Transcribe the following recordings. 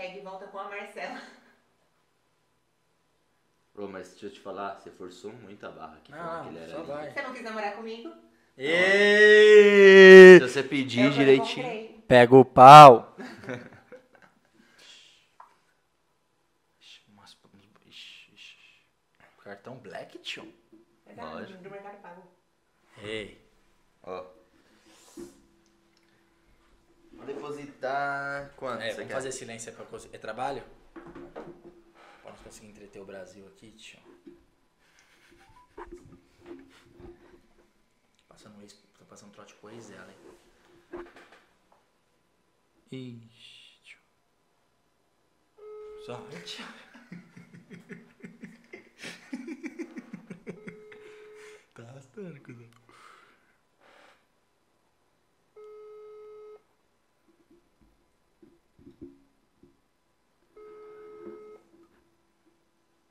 Pega e volta com a Marcela. Ô, mas deixa eu te falar, você forçou muito a barra aqui. Ah, que ele era ali. Você não quis namorar comigo? Ei! Se você pedir eu direitinho, pega o pau. Cartão Black, tio. É verdade, do Mercado Pago. Ei. Ó. Vou depositar quanto? É, vamos fazer silêncio pra conseguir. É trabalho? Pra nós conseguir entreter o Brasil aqui, tio. Tô passando um trote com a ZL, hein? Ixi, tio. Sorte.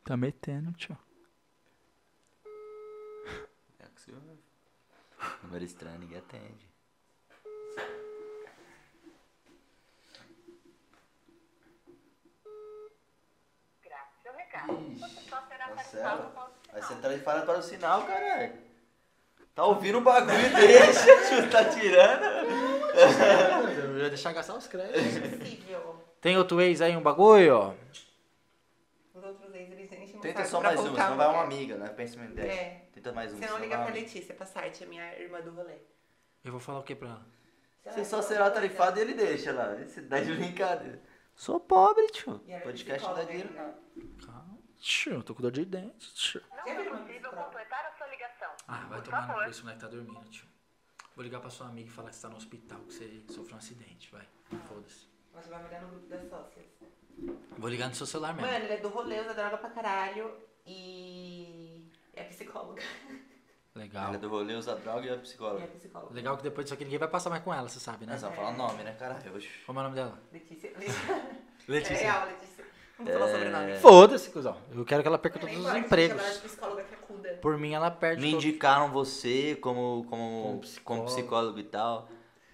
Tá metendo, tio. É o que você ouve. Número estranho, ninguém atende. Grave seu recado. Você só será participado com o sinal. Aí você traz e fala para o sinal, caralho. Tá ouvindo o bagulho desse, tio, tá tirando? Eu ia deixar gastar os créditos. É impossível. Tem outro ex aí, um bagulho? Os outros ex, eles enchem o saco. Tenta só mais uma, senão vai uma amiga, né? Pensa em 10. É. Tenta mais uma. Você não liga pra Letícia, pra Sartre, a minha irmã do rolê. Eu vou falar o que pra ela? Você só será tarifado e ele deixa lá. Você dá de brincadeira. Sou pobre, tio. Podcast não dá dinheiro, não. Calma, tio, eu tô com dor de dente, tio. Não é possível completar a sua ligação. Ah, vai tomar no cu, esse moleque tá dormindo, tio. Vou ligar pra sua amiga e falar que você tá no hospital, que você sofreu um acidente, vai. Foda-se. Mas você vai ligar no grupo das sócias. Vou ligar no seu celular mesmo. Mano, ele é do rolê, usa droga pra caralho e é psicóloga. Legal. Ela é do rolê, usa droga e é psicóloga. E é psicóloga. Legal que depois disso aqui ninguém vai passar mais com ela, você sabe, né? Mas ela fala o nome, né, cara? Como é o nome dela? Letícia. Letícia. É real, Letícia. Vamos falar sobre nada. Foda-se, cuzão. Eu quero que ela perca todos os empregos. Ela é psicóloga que acuda. Por mim, ela perde. Me indicaram você como psicólogo e tal.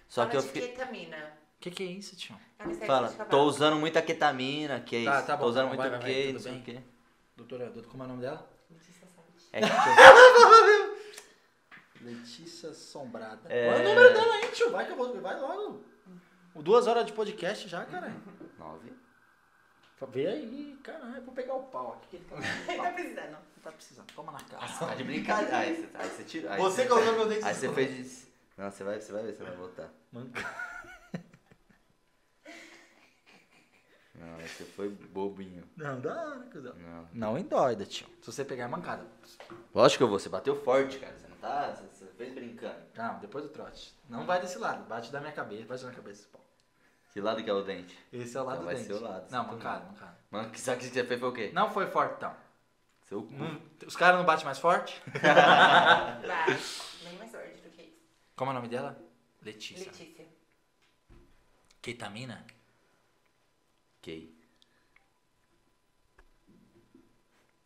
Só fala que eu fiquei... ketamina. Que é isso, tio? Fala, tô usando muita ketamina, que é isso. Tá bom, tô usando muito o quê, não sei o quê. Doutora, como é o nome dela? Letícia Assombrada. Letícia Assombrada. Olha o número dela aí, tio. Vai que eu vou... Vai logo. 2 horas de podcast já, cara. 9. Vê aí, caralho, vou pegar o pau aqui. Ele tá precisando. Não tá precisando, toma na cara. Tá de brincadeira. Aí você tirou. Você colocou meu dente. Aí você fez. Não, você vai ver, você vai voltar. Não, você foi bobinho. Não, dá hora, cuzão. Não endoida, tio. Se você pegar a mancada. Lógico que eu vou, você bateu forte, cara. Você não tá. Você fez brincando. Não, depois do trote. Não vai desse lado, bate da minha cabeça, bate na cabeça desse pau. Que lado que é o dente? Esse é o lado do dente. Vai ser o lado. Não, mancada. Mano, que saco que você fez foi o quê? Não foi forte, então. Seu cu. Os caras não batem mais forte? Bate. Nem mais forte do que isso. Como é o nome dela? Letícia. Letícia. Ketamina? Kay.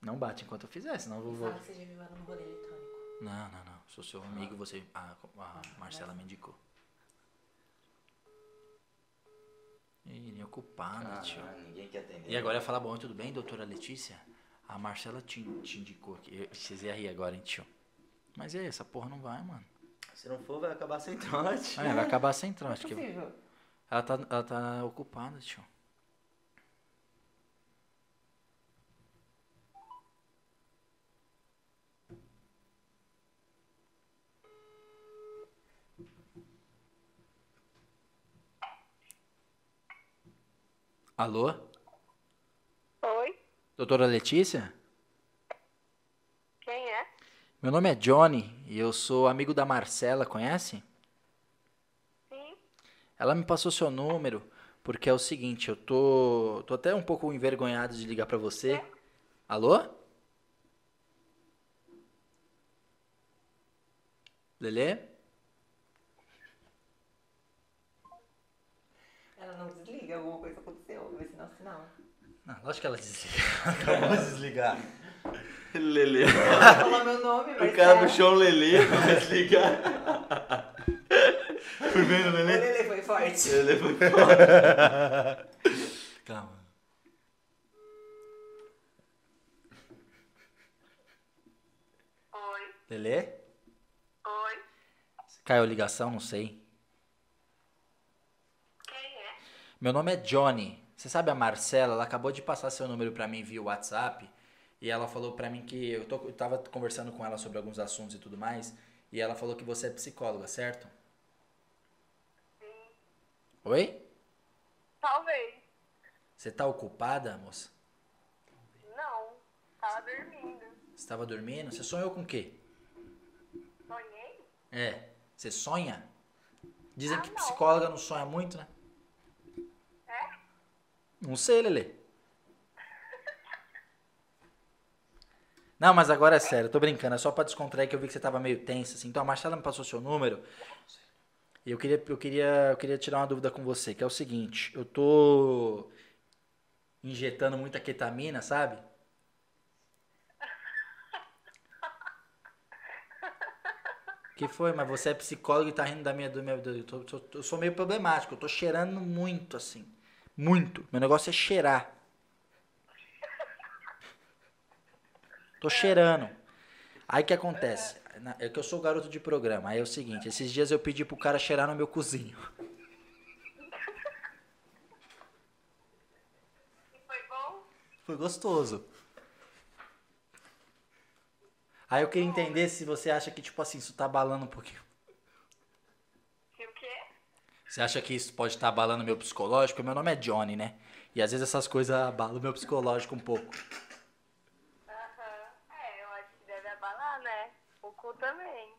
Não bate enquanto eu fizer, senão eu vou... Fala que você já viu ela no rolê eletrônico. Não. Sou seu amigo, você... A Marcela me indicou. Ele é ocupado, tio. Ninguém quer atender. E agora ia falar, bom, tudo bem, doutora Letícia? A Marcela te indicou aqui. Vocês iam rir agora, hein, tio? Mas é, essa porra não vai, mano. Se não for, vai acabar sem trote. Vai acabar sem trote. Que... Ela tá ocupada, tio. Alô? Oi? Doutora Letícia? Quem é? Meu nome é Johnny e eu sou amigo da Marcela, conhece? Sim. Ela me passou seu número porque é o seguinte, eu tô até um pouco envergonhado de ligar pra você. É? Alô? Lelê? Ela não desliga, alguma coisa aconteceu. Não. Não, lógico que ela desliga. Acabou de desligar. Lelê. Ela falou meu nome, mas. O cara puxou o Lelê pra desligar. Foi vendo o Lelê? O Lelê foi forte. Calma. Lelê? Oi. Caiu a ligação, não sei. Quem é? Meu nome é Johnny. Você sabe a Marcela? Ela acabou de passar seu número pra mim via WhatsApp. E ela falou pra mim que... Eu tava conversando com ela sobre alguns assuntos e tudo mais. E ela falou que você é psicóloga, certo? Sim. Oi? Talvez. Você tá ocupada, moça? Não. Tava dormindo. Você tava dormindo? Você sonhou com o quê? Sonhei? É. Você sonha? Dizem que psicóloga não sonha muito, né? É? Não sei, Lelê. Não, mas agora é sério, eu tô brincando, é só pra descontrair que eu vi que você tava meio tensa, assim. Então a Marcela me passou seu número e eu queria tirar uma dúvida com você, que é o seguinte, eu tô injetando muita ketamina, sabe? Que foi? Mas você é psicólogo e tá rindo da minha... Eu sou meio problemático, eu tô cheirando muito, assim, muito. Meu negócio é cheirar. Tô cheirando. Aí o que acontece? É que eu sou garoto de programa. Aí é o seguinte, esses dias eu pedi pro cara cheirar no meu cozinho. E foi bom? Foi gostoso. Aí eu queria entender se você acha que, tipo assim, isso tá abalando um pouquinho. Que o quê? Você acha que isso pode estar abalando o meu psicológico? Porque meu nome é Johnny, né? E às vezes essas coisas abalam o meu psicológico um pouco. Também.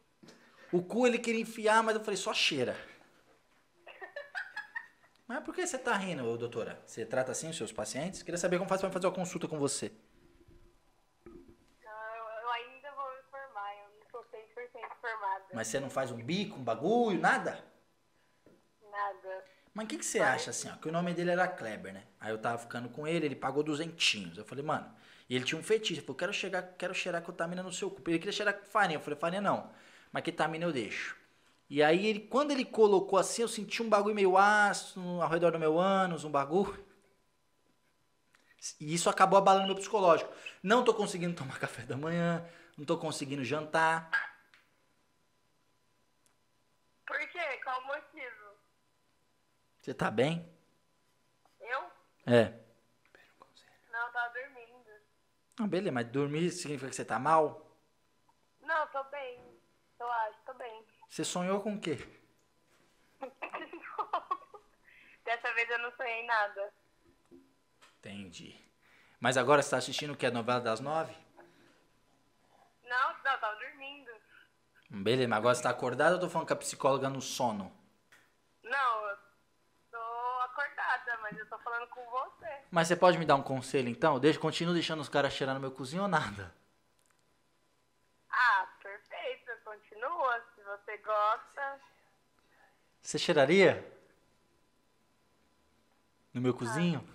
O cu ele queria enfiar, mas eu falei, só cheira. Mas por que você tá rindo, doutora? Você trata assim os seus pacientes? Queria saber como faz pra fazer uma consulta com você. Não, eu ainda vou me formar, eu não sou 100% formada. Mas você não faz um bico, um bagulho, nada? Nada. Mas o que você acha assim, ó? Que o nome dele era Kleber, né? Aí eu tava ficando com ele, ele pagou 200. Eu falei, mano... E ele tinha um fetiche, ele falou, quero cheirar ketamina no seu cu. Ele queria cheirar farinha, eu falei, farinha não, mas ketamina eu deixo. E aí, ele, quando ele colocou assim, eu senti um bagulho meio ácido ao redor do meu ânus, um bagulho. E isso acabou abalando meu psicológico. Não tô conseguindo tomar café da manhã, não tô conseguindo jantar. Por quê? Qual o motivo? Você tá bem? Eu? É. Não, tava dormindo. Ah, beleza, mas dormir significa que você tá mal? Não, tô bem. Eu acho, tô bem. Você sonhou com o quê? Dessa vez eu não sonhei nada. Entendi. Mas agora você tá assistindo o que? A novela das 9? Não, tava dormindo. Beleza, mas agora você tá acordada ou eu tô falando com a psicóloga no sono? Não, eu tô acordada, mas eu tô falando com você. Mas você pode me dar um conselho, então? Continuo deixando os caras cheirar no meu cozinho ou nada? Ah, perfeito. Continua, se você gosta. Você cheiraria? No meu cozinho?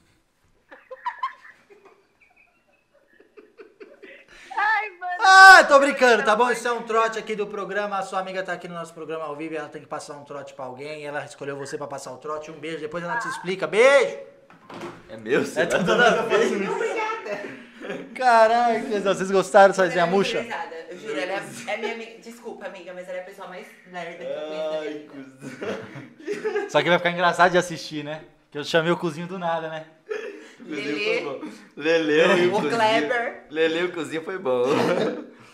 Ai, mano. Ah, tô brincando, tá bom? Isso é um trote aqui do programa. A sua amiga tá aqui no nosso programa ao vivo e ela tem que passar um trote pra alguém. Ela escolheu você pra passar o trote. Um beijo, depois ela te explica. Beijo! É meu, você é toda vez. Obrigada. Caraca, vocês gostaram de fazer a murcha? Eu juro, ela é minha amiga. Desculpa, amiga, mas ela é a pessoa mais lerda que eu conheço. Só que vai ficar engraçado de assistir, né? Que eu chamei o cozinho do nada, né? Lelê, o Kleber. Lelê, o cozinho foi bom.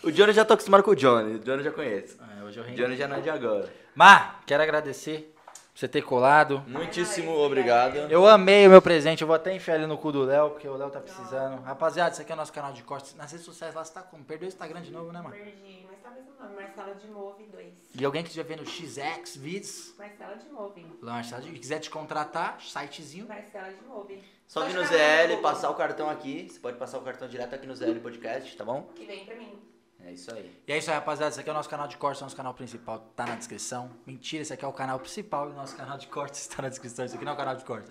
O Johnny eu já tô acostumado com o Johnny já conheço. Ah, hoje eu rendi. Johnny já não é de agora. Mar, quero agradecer. Pra você ter colado. Muitíssimo obrigado. Eu amei o meu presente. Eu vou até enfiar ele no cu do Léo, porque o Léo tá precisando. Rapaziada, isso aqui é o nosso canal de cortes. Nas redes sociais lá, você tá como? Perdeu o Instagram de novo, né, mano? Perdi. Mas tá mesmo nome. Marcela Dimov 2. E alguém que estiver vendo XX Vids? Marcela Dimov. Marcela Dimov. Quiser te contratar, sitezinho. Marcela Dimov. Só vir no ZL, passar o cartão aqui. Você pode passar o cartão direto aqui no ZL Podcast, tá bom? Que vem pra mim. É isso aí. E é isso aí, rapaziada. Esse aqui é o nosso canal de cortes, o nosso canal principal tá na descrição. Mentira, esse aqui é o canal principal e o nosso canal de cortes tá na descrição. Isso aqui não é o canal de cortes.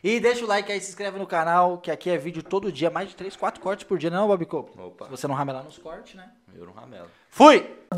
E deixa o like aí, se inscreve no canal, que aqui é vídeo todo dia, mais de 3, 4 cortes por dia, não é, Bob Cope? Opa. Se você não ramelar nos cortes, né? Eu não ramelo. Fui!